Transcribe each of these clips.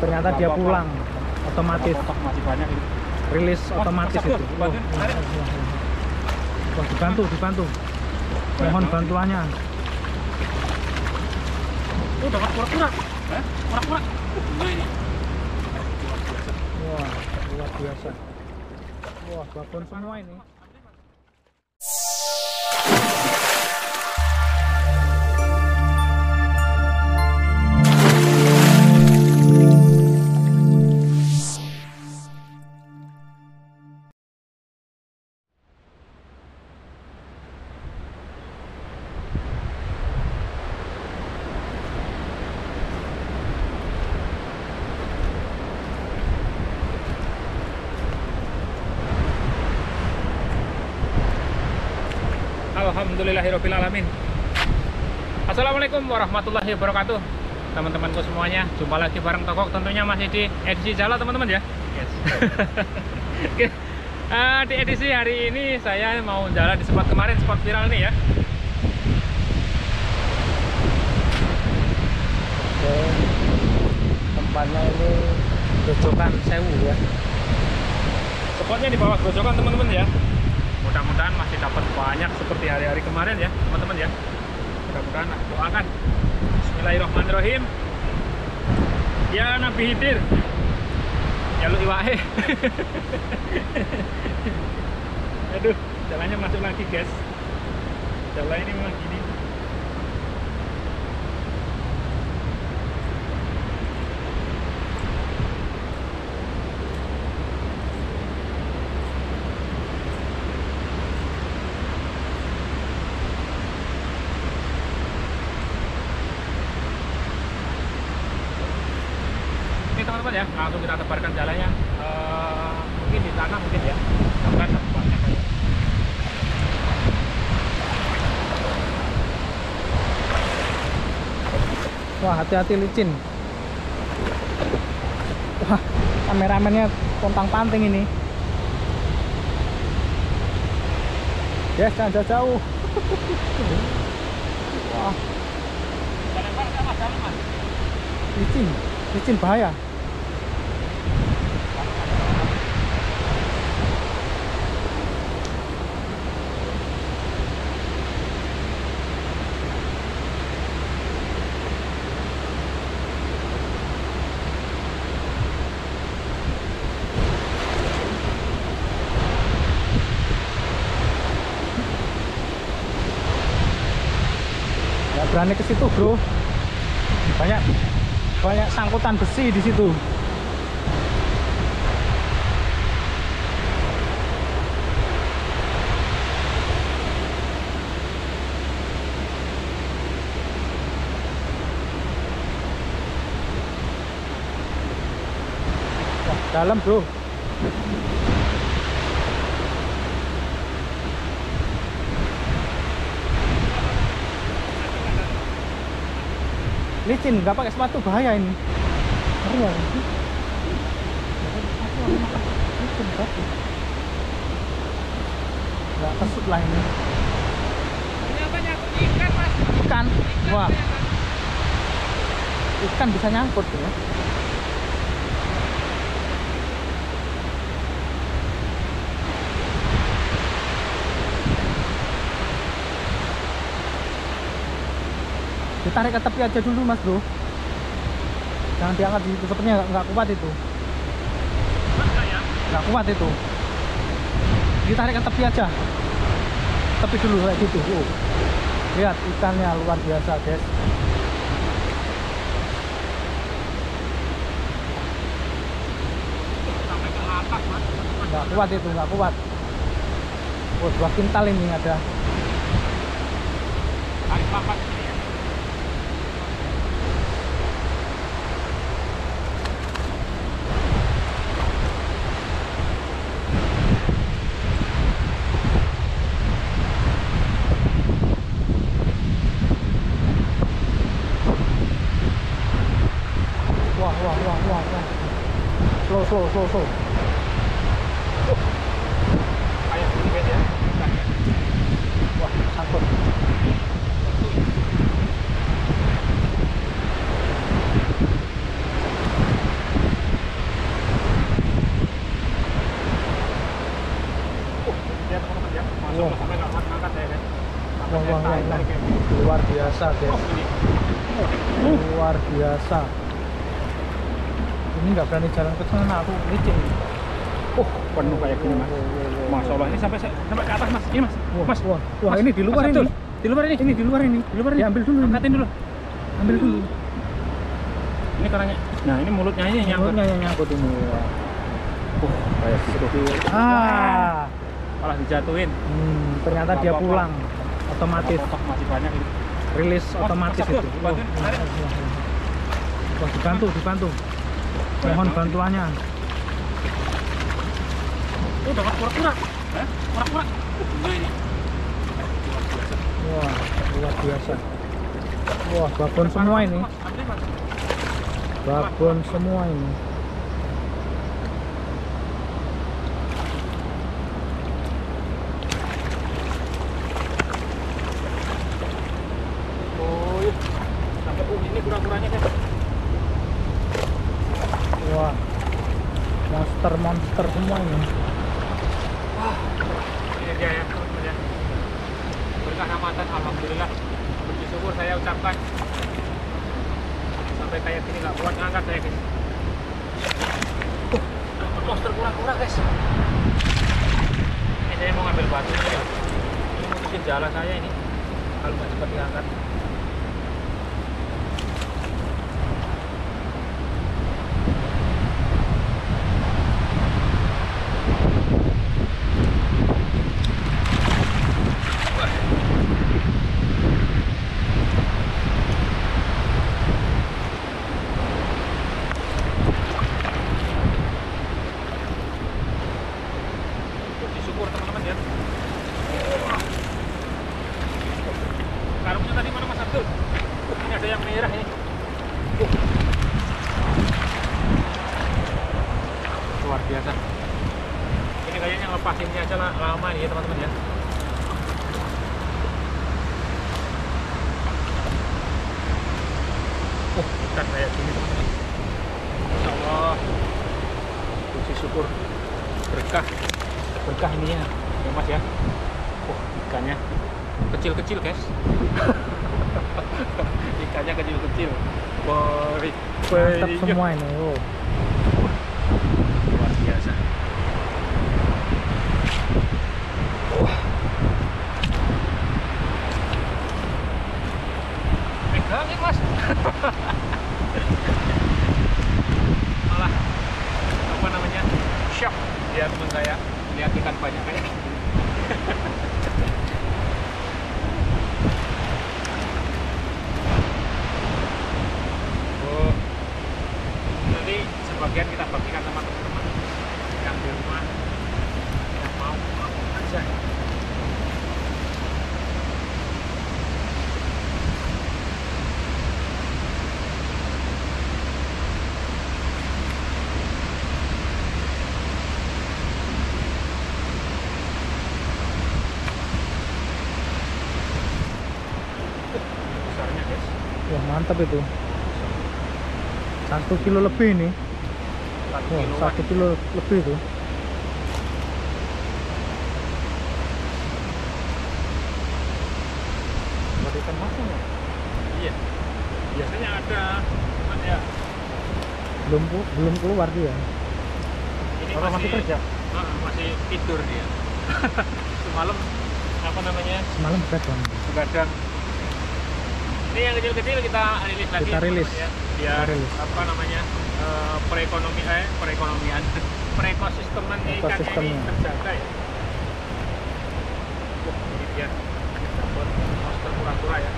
ternyata dia pulang otomatis. Masih banyak ini. Rilis otomatis itu. Wah, dibantu. Mohon bantuannya. Udah kurak-kurak. Kurak-kurak. Wah, luar biasa. Wah, babon semua ini. Alhamdulillahirrahmanirrahim. Assalamualaikum warahmatullahi wabarakatuh, teman-temanku semuanya. Jumpa lagi bareng Togok, tentunya masih di edisi Jala, teman-teman ya. Yes. Okay. Di edisi hari ini saya mau jalan di spot kemarin, spot viral nih ya. Oke. Tempatnya ini Grojogan Sewu ya. Spotnya di bawah Grojogan, teman-teman ya. Mudah-mudahan masih dapat banyak seperti hari-hari kemarin ya, teman-teman ya. Mudah-mudahan, doakan. Bismillahirrahmanirrahim. Ya Nabi Hidir, ya lu iwahe. Aduh, jalannya masuk lagi guys. Jalan ini memang gini. Ya, langsung kita tebarkan jalannya, mungkin di sana mungkin ya, tebarkan tempatnya kayak. Wah, hati-hati licin. Wah, kameramennya pontang-panting ini. Yes, jangan jauh-jauh. Wah. Licin bahaya. Berani ke situ, bro. Banyak sangkutan besi di situ. Wah, dalam, bro. Licin, nggak pakai sepatu bahaya ini. Bahaya ini. Nggak kesut lah ini. Kenapa nyangkut ikan, Mas? Ikan? Wah. Ikan bisa nyangkut ya. Ditarik ke tepi aja dulu, Mas, bro. Jangan diangkat di situ, sepertinya nggak kuat itu. Nggak kuat itu. Ditarik ke tepi aja. Tepi dulu kayak gitu. Oh. Lihat ikannya luar biasa, guys. Nggak kuat itu, nggak kuat. Oh, 2 kintal ini ada. Tarik papat. Slow. Kayak bunget ya. Wah, sangkut. biasa, guys. Luar biasa. Ini nggak berani jalan ke sana, aku licin. Penuh kayak gini, Mas. Masya Allah, ini sampai ke atas, Mas. Ini, Mas. Mas, wah, ini di luar ini. Di luar ini. Ini di luar ini. Di luar ini. Ambil dulu, angkatin dulu. Ambil dulu. Ini karangnya. Nah, ini mulutnya ini nyangkut. Mulutnya yang nyangkut ini. Kayak gitu. Malah dijatuhin. Ternyata dia pulang. Otomatis. Masih banyak ini. Rilis otomatis itu. Wah, dibantu. Mohon bantuannya. Udah pura-pura. Wah, luar biasa. Wah, babon semua ini. Ini kura-kuranya kan. Wah, monster semua ini. Wah, ini dia ya. Berkah rahmatan, alhamdulillah. Puji syukur saya ucapkan. Sampai kayak gini nggak kuat ngangkat saya, guys. Monster kura-kura, guys. Ini saya mau ngambil batu ini, ya. Ini mungkin jalan saya ini. Kalau nggak cepat diangkat. Biasa. Ini kayaknya ngelepasinnya aja lama nih ya teman-teman ya. Ikan kayak gini teman-teman. Insya Allah. Puji syukur. Berkah ini ya, Mas ya. Ikannya kecil-kecil, guys. Ikannya kecil-kecil. Mantap semua ini. Biasa. Megangin, Mas. Malah apa namanya? Shock dia teman saya lihat ikan banyak kayak gini. Nanti sebagian kita bagikan teman-teman. Di rumah yang mau aja. Besarnya, guys. Wah, mantap itu. 1 kilo lebih nih. 1 kilo lebih tuh. Ada ikan masuk ya? Iya. Biasanya ada, cuman ya belum keluar dia. Ini orang masih kerja. Masih tidur dia. Semalam apa namanya? Semalam begadang. Ini yang kecil-kecil kita rilis lagi. Kita rilis. Ya. Biar apa namanya? perekonomian perekosisteman ikan ini terjaga ya. Ini dia dapat monster kura-kura ya.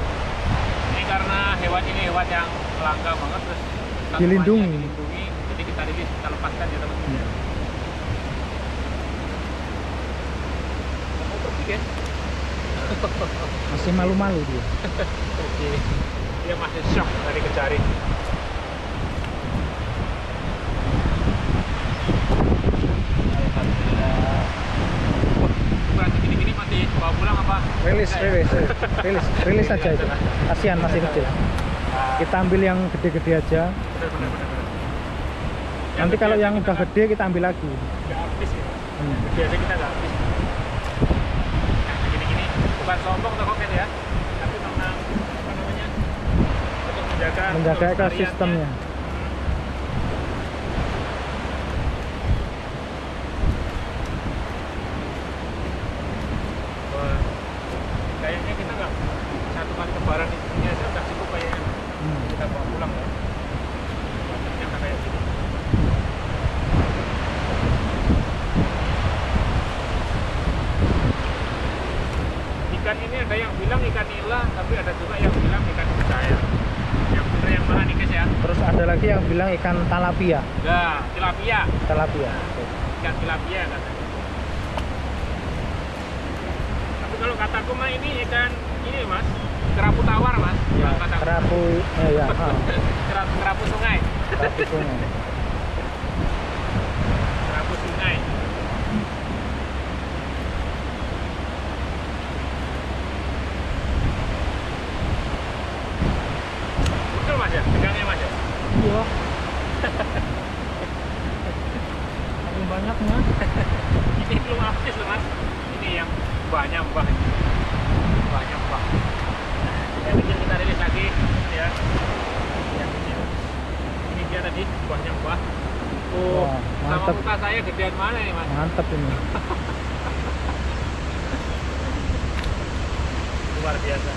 Ini karena hewan yang langka banget, terus dilindungi, jadi kita rilis, kita lepaskan ya teman-teman. Mau pergi ya? Masih malu-malu dia. Dia masih shock dari kejari. Bawa pulang apa? Rilis aja itu. Kasihan masih kecil. Kita ambil yang gede-gede aja. Nanti kalau yang udah gede kita ambil lagi. Nggak habis ya. Gede aja kita nggak habis. Nah, gini-gini bukan sombong atau komen ya. Tapi memang menjaga ekosistemnya. Wah, kayaknya kita nggak satu kali lebaran ini aja nggak cukup kayaknya. Kita bawa pulang ya. Ikan ini ada yang bilang ikan nila, tapi ada juga yang bilang ikan mujair. Yang bener yang mana nih guys ya? Terus ada lagi yang bilang ikan tilapia. Nah, tilapia. Tilapia. Okay. Ikan tilapia katanya. Tapi kalau kataku mah ini ikan ini mas, kerapu tawar mas. Ya, kerapu, ya. Kerapu sungai. Kerapu sungai. Kerapu sungai. Pegangnya mas ya? Iya. Makin banyak mas. Ini belum aktif loh mas. Ini yang mbah-mbah. Mbah-mbah. Yang kecil kita rilis lagi ya. Yang kecil. Ini dia tadi mbah-mbah. Oh, sama muka saya gedean mana nih mas? Mantep ini. Luar biasa.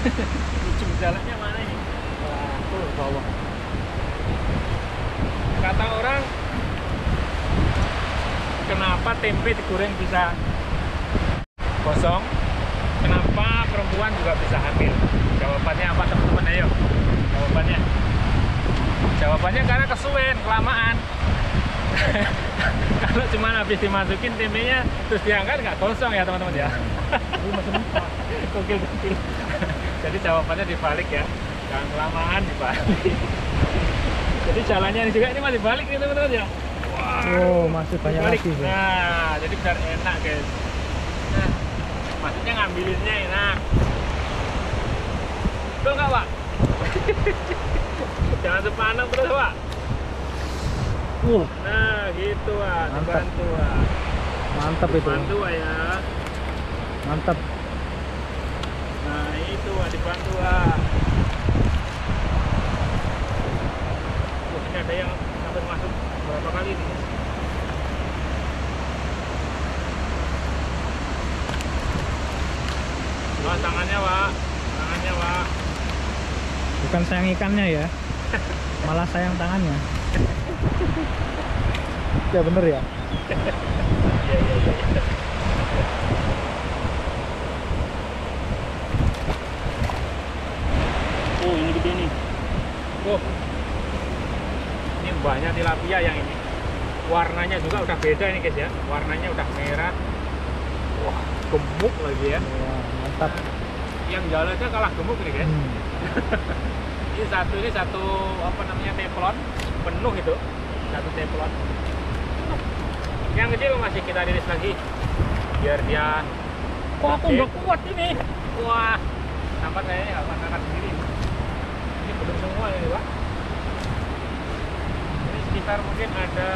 Ujung jalannya mana ini? Wah, tuh bawah. Kata orang, kenapa tempe digoreng bisa kosong? Kenapa perempuan juga bisa hamil? Jawabannya apa teman-teman? Ayo, jawabannya. Jawabannya karena kesuwen, kelamaan. Kalau cuma habis dimasukin tempenya terus diangkat nggak kosong ya teman-teman ya. Gokil-gokil. Jadi jawabannya dibalik ya, jangan kelamaan dibalik. Jadi jalannya juga ini masih balik nih teman-teman ya. Wah, wow, masih banyak balik lagi. Nah, jadi biar enak guys. Nah, maksudnya ngambilinnya enak. Betul nggak Pak? Jangan sepanang terus Pak. Nah gitu Pak, dibantu Pak. Mantap itu. Bantu Pak ya. Mantap. Nah itu dibantu Pak. Ini ada yang sampai masuk berapa kali ini? Wah, tangannya Pak. Tangannya Pak. Bukan sayang ikannya ya. Malah sayang tangannya. Ya bener ya. Iya. Oh ini gede nih. Oh ini banyak tilapia yang ini. Warnanya juga udah beda ini guys ya. Warnanya udah merah. Wah gemuk lagi ya. Wah, mantap. Yang jalannya kalah gemuk nih guys. Ini satu apa namanya teflon penuh itu, satu teflon. Yang kecil masih kita rilis lagi biar dia. Wah, aku nggak kuat ini. Wah, sampai kayaknya nggak kuat sendiri. Ini belum semua ini Pak. Ini sekitar mungkin ada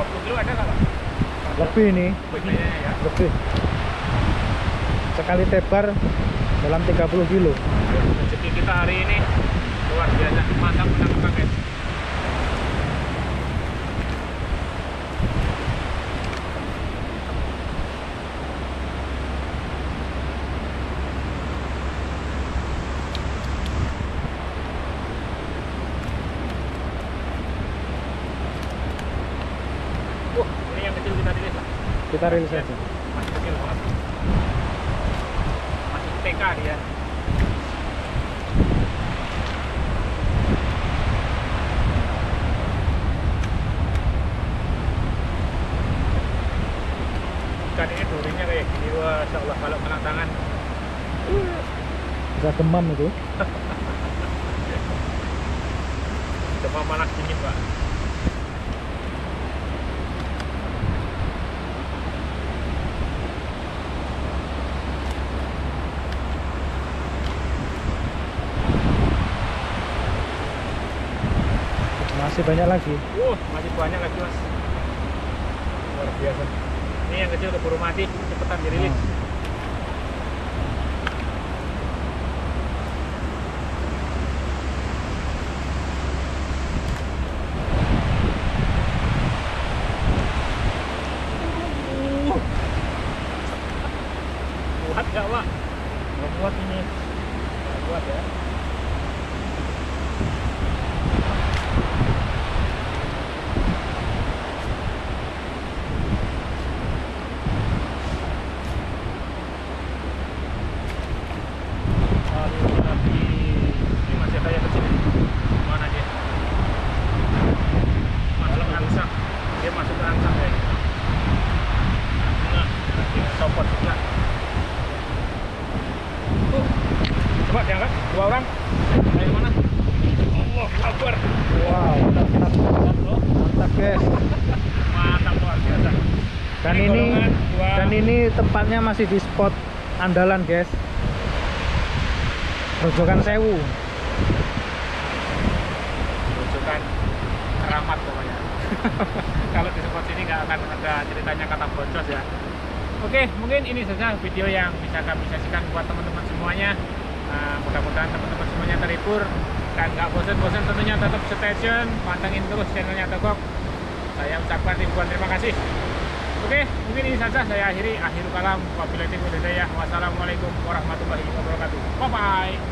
20 kilo ada nggak Pak? Lebih ini. Ya. Lebih. Sekali tebar dalam 30 kilo. Rezeki kita hari ini luar biasa, mantap menang-menang guys. Ini yang kecil kita rilis lah. Kita rilis aja. Masih kecil banget. Masih TK dia. Ikan ini durinya kayak gini, Masya Allah, kalau kena tangan bisa demam itu. Demam panas dingin Pak. Masih banyak lagi. Masih banyak lagi, Mas. Luar biasa. Ini yang kecil keburu mati, cepetan dirilis. Kuat gak, Wak? Gak kuat ini. Gak kuat ya. Coba diangkat, 2 orang. Dari mana? Allah, kabar. Wow, mantap, mantap, mantap guys. Mantap luar biasa. Dan ini tempatnya masih di spot andalan guys, Grojogan Sewu. Grojogan keramat pokoknya. Kalau di spot sini nggak akan ada ceritanya kata bocos ya. Oke, mungkin ini saja video yang bisa kami sajikan buat teman-teman semuanya. Mudah-mudahan teman-teman semuanya terhibur dan nggak bosan-bosan tentunya, tetap stay tune, pantengin terus channelnya Togok. Saya ucapkan ribuan terima kasih. Oke, mungkin ini saja saya akhirul kalam. Wabillahi taufiq wal hidayah. Wassalamualaikum warahmatullahi wabarakatuh. Bye bye.